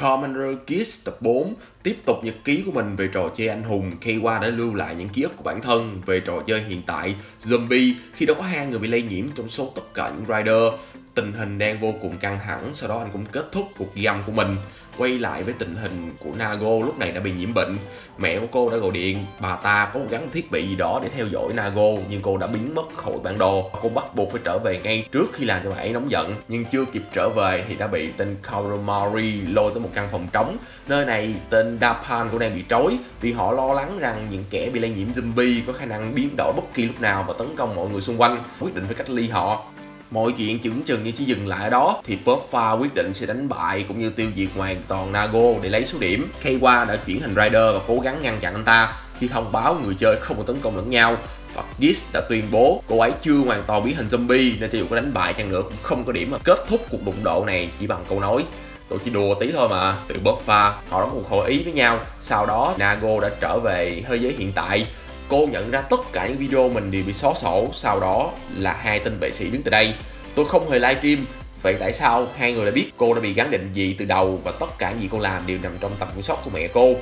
Kamen Rider Geats tập 4 tiếp tục nhật ký của mình về trò chơi anh hùng. Keiwa đã lưu lại những ký ức của bản thân về trò chơi hiện tại Zombie khi đó có 2 người bị lây nhiễm trong số tất cả những Rider. Tình hình đang vô cùng căng thẳng, sau đó anh cũng kết thúc cuộc găm của mình. Quay lại với tình hình của Nago lúc này đã bị nhiễm bệnh. Mẹ của cô đã gọi điện, bà ta có gắn thiết bị gì đó để theo dõi Nago nhưng cô đã biến mất khỏi bản đồ. Cô bắt buộc phải trở về ngay trước khi làm cho bà ấy nóng giận. Nhưng chưa kịp trở về thì đã bị tên Karamori lôi tới một căn phòng trống. Nơi này tên Daipan cũng đang bị trói vì họ lo lắng rằng những kẻ bị lây nhiễm zombie có khả năng biến đổi bất kỳ lúc nào và tấn công mọi người xung quanh. Quyết định phải cách ly họ. Mọi chuyện chừng chừng như chỉ dừng lại ở đó thì Buffa quyết định sẽ đánh bại cũng như tiêu diệt hoàn toàn Nago để lấy số điểm. Keiwa đã chuyển thành Rider và cố gắng ngăn chặn anh ta. Khi thông báo người chơi không có tấn công lẫn nhau, và Giz đã tuyên bố cô ấy chưa hoàn toàn biến thành zombie nên cho dù có đánh bại chăng nữa cũng không có điểm. Kết thúc cuộc đụng độ này chỉ bằng câu nói "Tôi chỉ đùa tí thôi mà" từ Buffa. Họ đã cùng hội ý với nhau. Sau đó Nago đã trở về thế giới hiện tại. Cô nhận ra tất cả những video mình đều bị xóa sổ, sau đó là 2 tên vệ sĩ đứng từ đây. Tôi không hề livestream, vậy tại sao 2 người đã biết cô đã bị gắn định vị từ đầu và tất cả những gì cô làm đều nằm trong tầm kiểm soát của mẹ cô.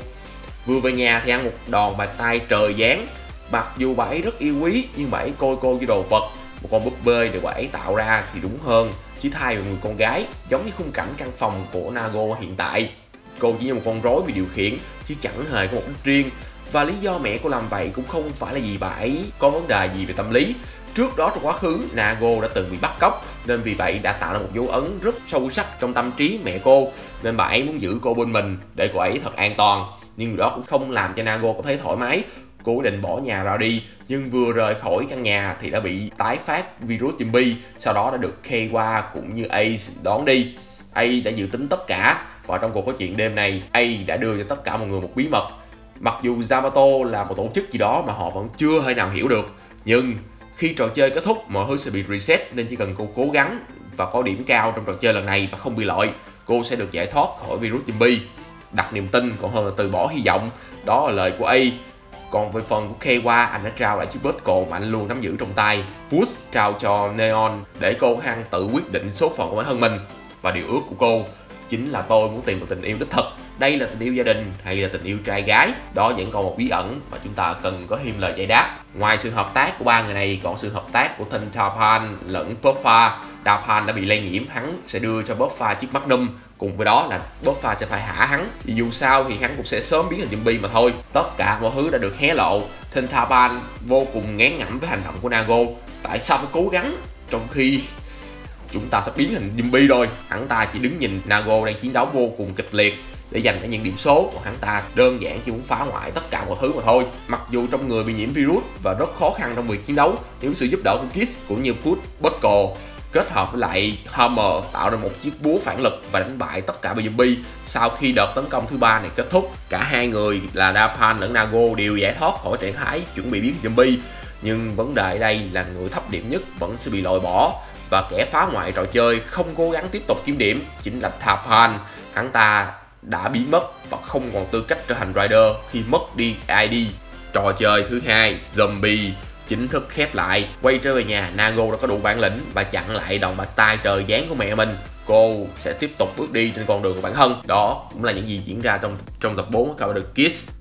Vừa về nhà thì ăn một đòn bàn tay trời giáng. Mặc dù bà ấy rất yêu quý nhưng bà ấy coi cô như đồ vật, một con búp bê được bà ấy tạo ra thì đúng hơn, chỉ thay vào người con gái, giống như khung cảnh căn phòng của Nago hiện tại. Cô chỉ như một con rối bị điều khiển, chứ chẳng hề có mục đích riêng. Và lý do mẹ cô làm vậy cũng không phải là vì bà ấy có vấn đề gì về tâm lý. Trước đó trong quá khứ, Nago đã từng bị bắt cóc, nên vì vậy đã tạo ra một dấu ấn rất sâu sắc trong tâm trí mẹ cô. Nên bà ấy muốn giữ cô bên mình để cô ấy thật an toàn. Nhưng điều đó cũng không làm cho Nago có thấy thoải mái. Cô quyết định bỏ nhà ra đi, nhưng vừa rời khỏi căn nhà thì đã bị tái phát virus zombie. Sau đó đã được Keiwa cũng như Ace đón đi. Ace đã dự tính tất cả, và trong cuộc nói chuyện đêm này, Ace đã đưa cho tất cả mọi người một bí mật. Mặc dù Zabato là một tổ chức gì đó mà họ vẫn chưa hơi nào hiểu được, nhưng khi trò chơi kết thúc mọi thứ sẽ bị reset, nên chỉ cần cô cố gắng và có điểm cao trong trò chơi lần này và không bị loại, cô sẽ được giải thoát khỏi virus zombie. Đặt niềm tin còn hơn là từ bỏ hy vọng, đó là lời của A. Còn về phần của Keiwa, anh đã trao lại chiếc Bucco mà anh luôn nắm giữ trong tay. Put trao cho Neon để cô hăng tự quyết định số phận của bản thân mình. Và điều ước của cô chính là tôi muốn tìm một tình yêu đích thực. Đây là tình yêu gia đình hay là tình yêu trai gái? Đó vẫn còn một bí ẩn mà chúng ta cần có thêm lời giải đáp. Ngoài sự hợp tác của 3 người này, còn sự hợp tác của Tintapan lẫn Buffa. Daipan đã bị lây nhiễm, hắn sẽ đưa cho Buffa chiếc Magnum. Cùng với đó là Buffa sẽ phải hả hắn. Dù sao thì hắn cũng sẽ sớm biến thành zombie mà thôi. Tất cả mọi thứ đã được hé lộ. Tintapan vô cùng ngán ngẩm với hành động của Nago. Tại sao phải cố gắng trong khi chúng ta sắp biến thành zombie rồi? Hắn ta chỉ đứng nhìn Nago đang chiến đấu vô cùng kịch liệt để giành cả những điểm số, của hắn ta đơn giản chỉ muốn phá hoại tất cả mọi thứ mà thôi. Mặc dù trong người bị nhiễm virus và rất khó khăn trong việc chiến đấu, nếu sự giúp đỡ của Kid cũng như Put, Bucco kết hợp với lại Hammer tạo ra một chiếc búa phản lực và đánh bại tất cả bầy zombie. Sau khi đợt tấn công thứ 3 này kết thúc, cả 2 người là Daipan lẫn Nago đều giải thoát khỏi trạng thái chuẩn bị biến zombie. Nhưng vấn đề đây là người thấp điểm nhất vẫn sẽ bị loại bỏ, và kẻ phá hoại trò chơi không cố gắng tiếp tục kiếm điểm chính là Daipan. Hắn ta đã biến mất và không còn tư cách trở thành Rider khi mất đi ID. Trò chơi thứ 2, Zombie, chính thức khép lại. Quay trở về nhà, Nago đã có đủ bản lĩnh và chặn lại đòn bạt tay trời giáng của mẹ mình. Cô sẽ tiếp tục bước đi trên con đường của bản thân. Đó cũng là những gì diễn ra trong tập 4 của Kamen Rider Geats.